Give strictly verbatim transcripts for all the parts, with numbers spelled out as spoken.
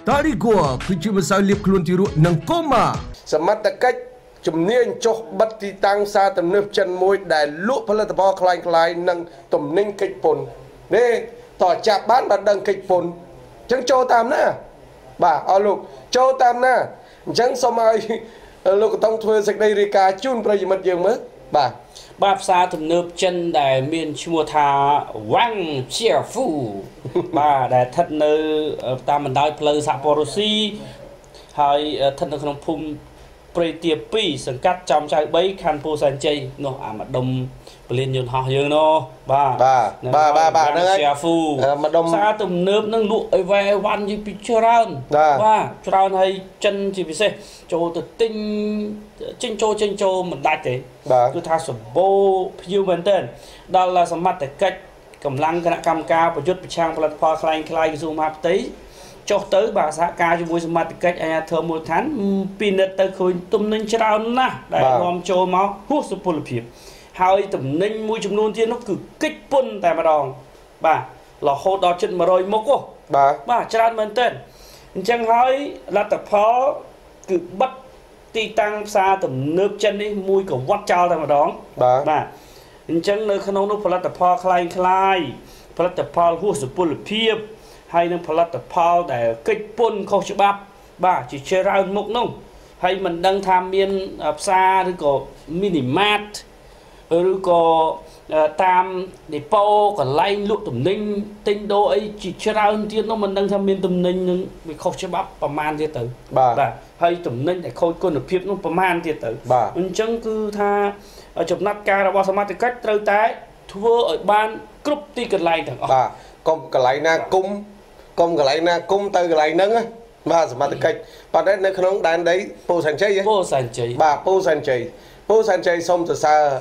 Tari gua kunci masalah kelun tiru nang koma. Sematakaj chumnien cho bat ti tang sa tam nep chan mui dai lu phala tapo klai klai nang tom ning kich pon. Ne to chap ban ban dang kich pon. Chang cho tam na. Ba a luk cho tam na. Chang somai luk tong thwe sak dai rika chun pra yimit yeung mơ. Ba ba sa tam nep chan dai mien chmua tha wang chia fu. Ba dai that neu tam ban dai pleu sa porosi hai that neu knong phum bây tiệp pi sân cắt trong trái bấy khăn po san chay nó à mà đông lên nhon họ dương nó ba ba ba ba ba nó xe phu mà đông xa tầm nước nó lụi về văn như pichran ba pichran hay chân chỉ bị xe cho từ tinh chân cho chân cho mình đại thế cứ tha sổ bô yêu vấn tên đó là sắm mặt để cách cầm lăng cái nắp cam cao và chút trang platform khai khai zoom hấp tí cho tới bà xã ca cho vui mặt cách ai thơ một tháng pinat tới khơi tôm ninh trao na đại hòm trâu máu hút sụp bùn phìp hai tôm ninh mùi chum nôn thiên nó cứ kích bun tại mà đòn bà lò khô đỏ chân mà rồi mốc cô bà bà trao mình tên chẳng hỏi là tập phó cứ bắt ti tăng xa tầm nước chân đi mùi của quát trao tại mà đòn bà bà chẳng nơi khăn ông nó phải là tập phó khai khai phải là tập phó hút sụp bùn phìp hay nên phải là tập phao để kích bôn không chịu bắp bà chỉ chơi ra một nông hay mình đang tham biên xa rồi có mini mát rồi có tam để po còn lay lụt tùm ninh tinh đô ấy chỉ chơi ra hơn tiên nó mình đang tham biên tùm ninh nhưng vì không chịu bắp và man thế tử bà hay tùm ninh để khôi con được phiếp nó và man thế tử bà ứng chân cứ tha ở chụp nát ca ra bao xa mát thì cách trâu tái thua ở ban cúp ti cần lay thằng bà công cái lay na cung công cái lay na cung từ cái lay nâng á ba mà từ cách bạn đấy nơi không đàn đấy po san chay po san chay bà po san chay po san chay xong từ xa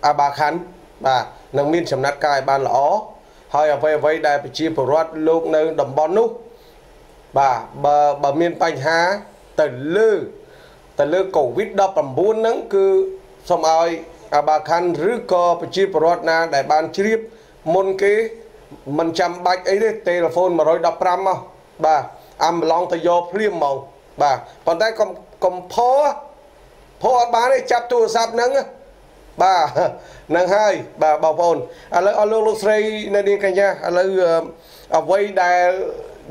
a ba khán bà nâng miên chấm nát cài ban lõ hơi ở vây vây đại bị chia proat lúc nơi đầm bón nút bà bà bà miên panh há từ lư từ lư cổ vít đập làm buôn nắng cứ xong ai a ba khán rứ co bị chia proat na đại ban chip môn kế mình chăm bạch ấy đấy telephone mà rồi đập ram không bà am long tay vô phim màu bà còn tay còn còn phó phó bán ấy chắp tu sáp nắng bà nắng hai bà bảo phone à lỡ alo lúc say nên đi cả nhà à lỡ ở vây đại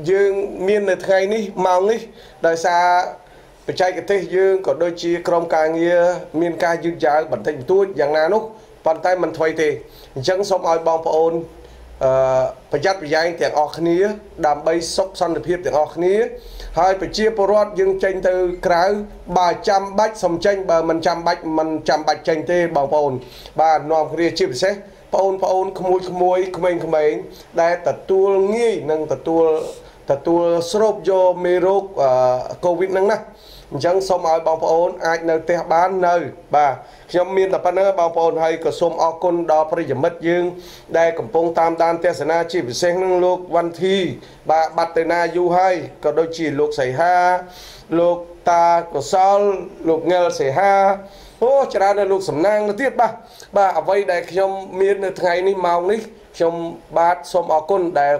dương miền này ngày ní màu ní đời xa bị chạy cái thế dương còn đôi chi krom càng như miền ca dương giá bản thân tôi dạng nào lúc bàn tay mình thay thì chẳng xong ai bảo phone เอ่อประหยัดประหยัดទាំងអស់គ្នា បាទ ខ្ញុំ មាន តែ ប៉ុណ្ណឹង បង ប្អូន ហើយ ក៏ សូម អរគុណ ដល់ ប្រិយ មិត្ត យើង ដែល កំពុង តាម ដាន ទេសនា ជា ពិសេស នឹង លោក វណ្ណ ធី បាទ បាត់ ទៅ ណា យូរ ហើយ ក៏ ដូច ជា លោក សៃហា លោក តា កុសល លោក ងិល សៃហា អូ ច្រើន ដល់ លោក សំណាង ទៅ ទៀត បាទ បាទ អ្វី ដែល ខ្ញុំ មាន នៅ ថ្ងៃ នេះ ម៉ោង នេះ ខ្ញុំ បាទ សូម អរគុណ ដែល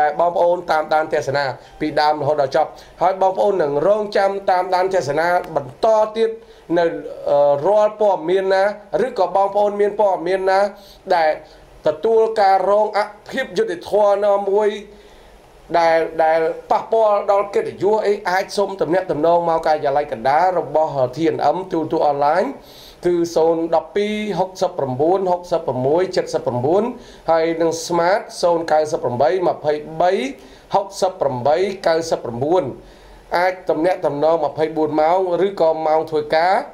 đại bom ôn tam đan thế na bị đam hồi đó chọc hỏi bom ôn nằng rong trăm tam đan thế na bật to tiết nè roal po miên na rứ có bom ôn miên po miên na đại tập tu cà rong áp hiếp cho để thoa nó muối đại đại papo đó cái để vua ấy ai xôm tầm nét tầm nâu mau cài giả lại cả đá rồi bỏ hở thiền ấm tu tu online từ zone đập pi học sập phẩm bốn học sập phẩm muối chật sập phẩm bốn hay năng smart zone cài sập phẩm bảy mà phải bảy học sập phẩm bảy cài sập phẩm bốn ai tầm nét tầm nâu mà phải buồn máu rứ còn máu thôi cá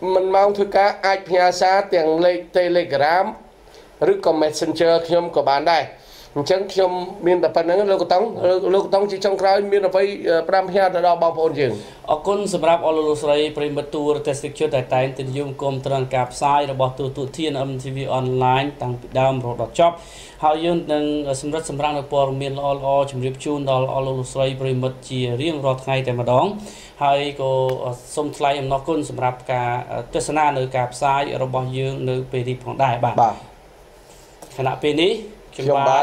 mình máu thôi cá ai nhà xa tiền lệ telegram rứ còn messenger khi ông có bán đây chẳng khi ông miền tập năng lô tông lô tông chỉ trong cái miền tập ấy pram hia đã đào bao phồn chừng. Ở con sầm rạp ở lô sấy prim bát tour test chưa tại tại tin dùng com trang cáp sai đã bảo tụt tụt thiên âm tv online tăng đam rồi đặt shop. Họ dùng từng sầm rạp sầm rạp ở port miền all all chấm rip chun đào ở lô sấy prim bát chỉ riêng rồi ngay tại mà đóng. Hai cô sông sấy em nó con sầm rạp cả tuyết sơn nơi cáp sai ở bao dương nơi peri phong đại bản. Khả năng peri chúng ta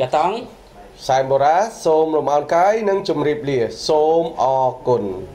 กระตัง Sai Bora, Som Roman Kai, Nung Chum Ripley, Som or Kun.